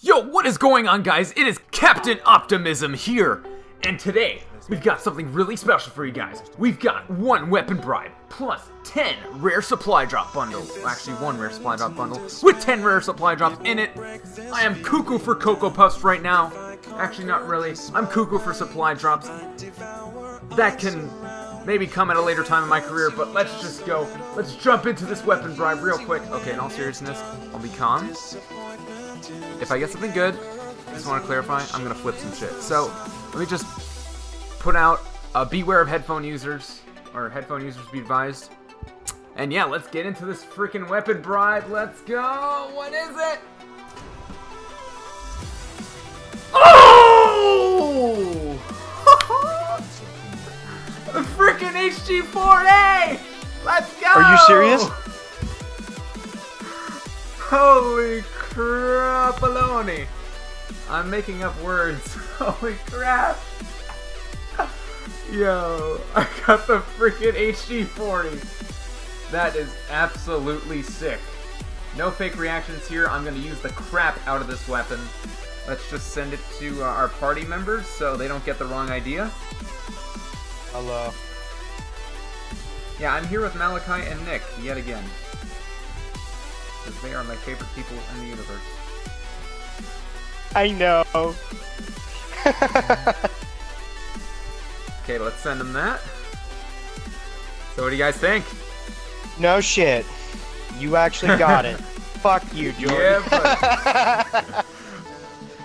Yo, what is going on, guys? It is Captain Optimism here, and today we've got something really special for you guys. We've got one weapon bribe plus 10 rare supply drop bundles. Well, actually, one rare supply drop bundle with 10 rare supply drops in it. I am cuckoo for Cocoa Puffs right now. Actually, not really. I'm cuckoo for supply drops. That can maybe come at a later time in my career, but let's just go. Let's jump into this weapon bribe real quick. Okay, in all seriousness, I'll be calm. If I get something good, I just want to clarify, I'm going to flip some shit. So, let me just put out a beware of headphone users, or headphone users be advised. And yeah, let's get into this freaking weapon bribe. Let's go. What is it? Oh! The freaking HG 40! Let's go! Are you serious? Holy crap. Crapaloni. I'm making up words. Holy crap. Yo, I got the freaking HG 40. That is absolutely sick. No fake reactions here. I'm going to use the crap out of this weapon. Let's just send it to our party members so they don't get the wrong idea. Hello. Yeah, I'm here with Malachi and Nick yet again, because they are my favorite people in the universe. I know. Okay, let's send them that. So what do you guys think? No shit. You actually got it. Fuck you, Jordan. Yeah, but...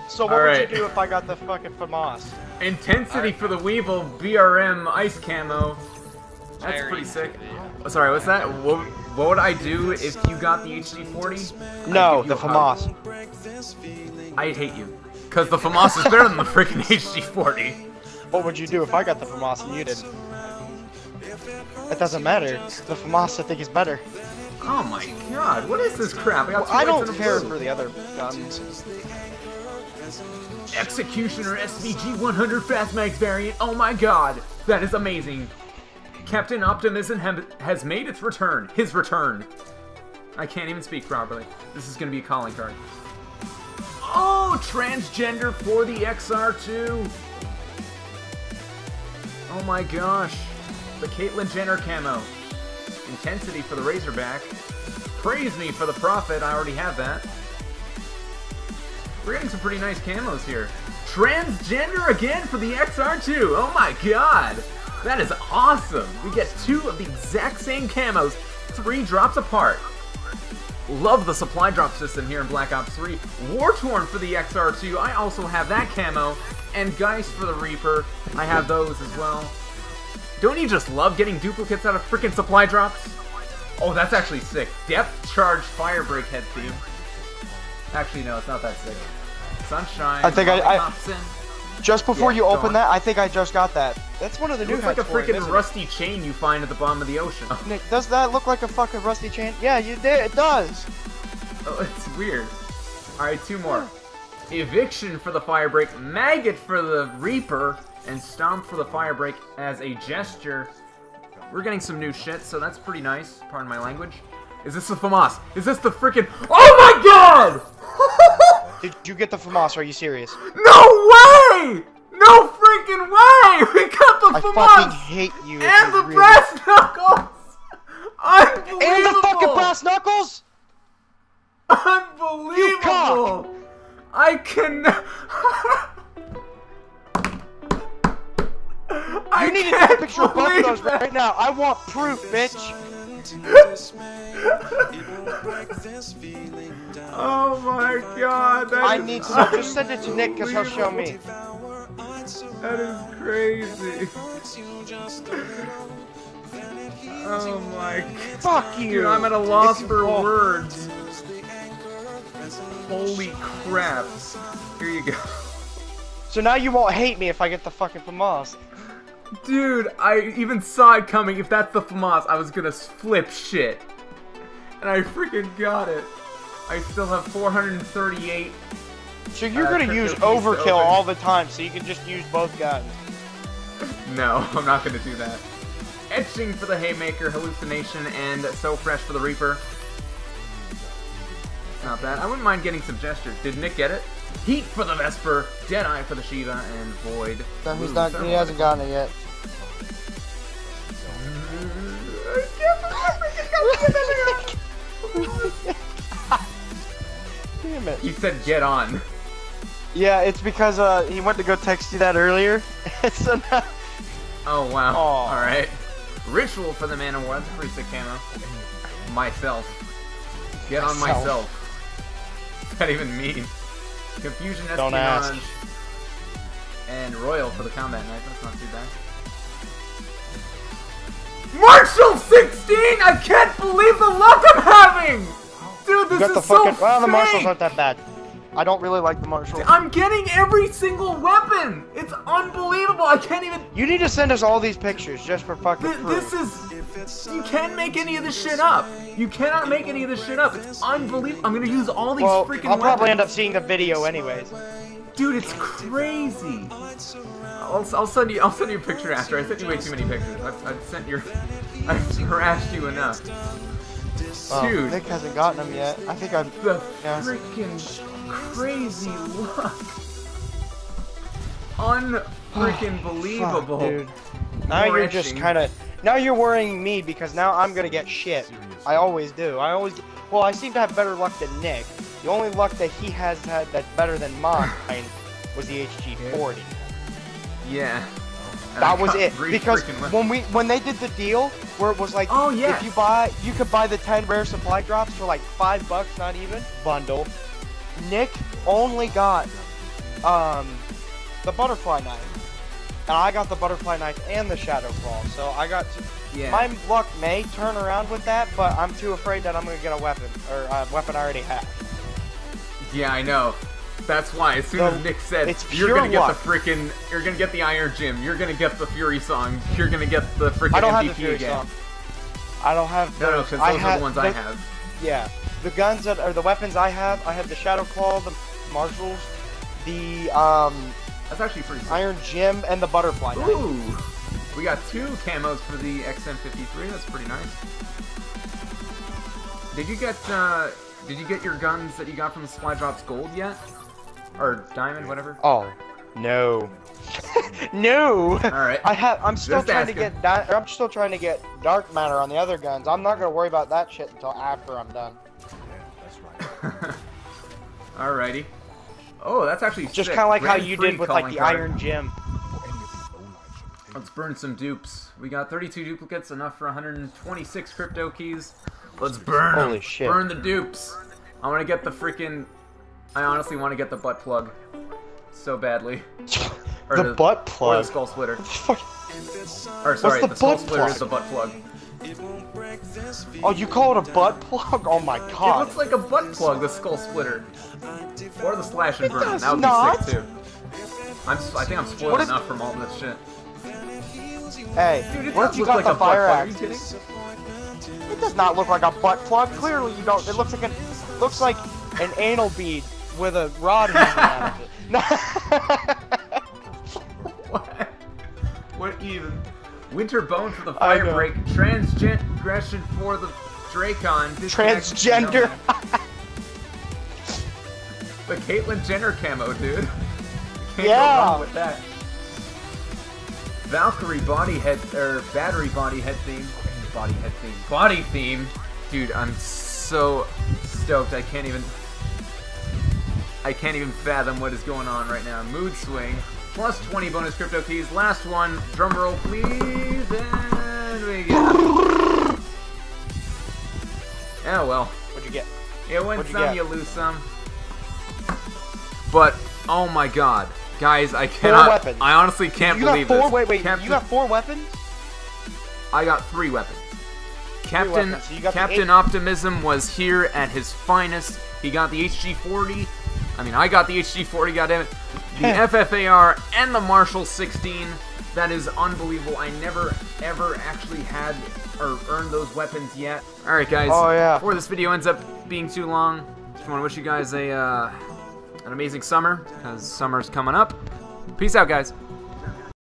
So what would you do if I got the fucking FAMAS? Intensity for the Weevil, BRM, Ice Camo. That's pretty sick. Oh, sorry, what's that? What would I do if you got the HG 40? No, the FAMAS. I'd hate you, because the FAMAS is better than the freaking HG 40. What would you do if I got the FAMAS and you didn't? It doesn't matter. The FAMAS I think is better. Oh my god, what is this crap? I don't care for the other guns. Executioner SVG-100 Fast Max variant. Oh my god, that is amazing. Captain Optimism has made its return. His return. I can't even speak properly. This is going to be a calling card. Oh, transgender for the XR2. Oh my gosh. The Caitlyn Jenner camo. Intensity for the Razorback. Praise me for the Prophet. I already have that. We're getting some pretty nice camos here. Transgender again for the XR2. Oh my god. That is awesome! We get two of the exact same camos, 3 drops apart. Love the supply drop system here in BLACK OPS 3. War-Torn for the XR2, I also have that camo. And Geist for the Reaper, I have those as well. Don't you just love getting duplicates out of freaking supply drops? Oh, that's actually sick. Depth Charge Firebreak head theme. Actually, no, it's not that sick. Sunshine, I think just before you open that, I think I just got that. That's one of the new heads. It looks like a freaking rusty chain you find at the bottom of the ocean. Nick, does that look like a fucking rusty chain? Yeah, you did. It does. Oh, it's weird. All right, 2 more. Eviction for the Firebreak, Maggot for the Reaper, and Stomp for the Firebreak as a gesture. We're getting some new shit, so that's pretty nice. Pardon my language. Is this the FAMAS? Is this the freaking... Oh my god! Did you get the FAMAS? Are you serious? No way! No freaking way! We got the FAMAS! I fucking hate you. And the Brass Knuckles! Unbelievable! And the fucking Brass Knuckles! Unbelievable! You cock! I cannot... You need to take a picture of both of those right now. I want proof, bitch. Oh my god, that is... I need to just send it to Nick because he'll show me. That is crazy. Oh my god. Fuck you. Dude, I'm at a loss for words. Holy crap. Here you go. So now you won't hate me if I get the fucking FAMAS. Dude, I even saw it coming. If that's the FAMAS, I was gonna flip shit. And I freaking got it. I still have 438. So you're gonna use overkill all the time, so you can just use both guns. No, I'm not gonna do that. Etching for the Haymaker, Hallucination, and So Fresh for the Reaper. Not bad. I wouldn't mind getting some gestures. Did Nick get it? Heat for the Vesper, Jedi for the Shiva, and Void. No, he's not, he hasn't gotten it yet. Damn it. He said get on. Yeah, it's because he went to go text you that earlier. So now... Oh, wow. Aww. All right. Ritual for the Man of War. That's a pretty sick camo. Myself. Get on myself. What's that even mean? Confusion, Espionage. Don't ask. And Royal for the Combat Knife. That's not too bad. Marshal 16! I can't believe the luck I'm having! Dude, this is so fake! Well, the Marshals aren't that bad. I don't really like the Marshals. I'm getting every single weapon! It's unbelievable! I can't even... You need to send us all these pictures just for fucking proof. This is... You can't make any of this shit up! You cannot make any of this shit up! It's unbelievable! I'm gonna use all these freaking weapons! I'll probably end up seeing the video anyways. Dude, it's crazy! I'll send you a picture after. I sent you way too many pictures. I've harassed you enough. Well, dude, Nick hasn't gotten them yet. I think I'm the freaking crazy luck. Unfreaking believable. Fuck, dude. Now you're just kind of you're worrying me because now I'm gonna get shit. I always do. I always well. I seem to have better luck than Nick. The only luck that he has had that's better than mine was the HG 40. Yeah. That was it, because when they did the deal where it was like, oh, yeah, if you buy, you could buy the 10 rare supply drops for like $5, not even bundle. Nick only got the butterfly knife, and I got the butterfly knife and the shadow claw. So I got to, my luck may turn around with that, but I'm too afraid that I'm gonna get a weapon or a weapon I already have. Yeah, I know. That's why, as soon as Nick said, you're gonna get the freaking, you're gonna get the Iron Gym, you're gonna get the Fury Song, you're gonna get the freaking MVP again. I don't have the Fury Song. I don't have those. No, no, because those are the ones I have. Yeah, the guns that are the weapons I have the Shadow Claw, the Marshals, the that's actually pretty sick. Iron Gym and the Butterfly Knife. Ooh, we got two camos for the XM53. That's pretty nice. Did you get your guns that you got from the Supply Drops Gold yet? Or diamond, whatever. Oh, no. No. All right. I'm still I'm still trying to get dark matter on the other guns. I'm not gonna worry about that shit until after I'm done. Yeah, that's right. Alrighty. Oh, that's actually just kind of like how you did with like the Iron Gym. Let's burn some dupes. We got 32 duplicates, enough for 126 cryptokeys. Let's burn. Holy shit. Burn the dupes. I want to get the freaking. I honestly want to get the butt plug so badly. the butt plug? Or the skull splitter. Or sorry, the skull splitter is the butt plug. Oh, you call it a butt plug? Oh my god. It looks like a butt plug, the skull splitter. Or the slash and burn. That would be sick too. I think I'm spoiled enough from all this shit. Hey, dude, what if you got like the fire axe? It does not look like a butt plug. Clearly you don't. It looks like an anal bead with a rod hanging out of it. What? What even? Winter Bone for the Firebreak. Transgression for the Dracon. Transgender. The Caitlyn Jenner camo, dude. Can't go wrong with that. Valkyrie body head battery body head theme. Body head theme. Body theme. Dude, I'm so stoked. I can't even fathom what is going on right now. Mood swing, plus 20 bonus crypto keys. Last one, drumroll please, and we get. Oh well. What'd you get? You win some, you lose some. But oh my god, guys, I cannot. 4 weapons. I honestly can't believe this. Wait. You got 4 weapons? I got 3 weapons. Captain Optimism was here at his finest. He got the HG 40. I mean, I got the HG 40, goddammit. The FFAR and the Marshal 16. That is unbelievable. I never, ever actually had or earned those weapons yet. Alright, guys. Oh, yeah. Before this video ends up being too long, just want to wish you guys an amazing summer, because summer's coming up. Peace out, guys.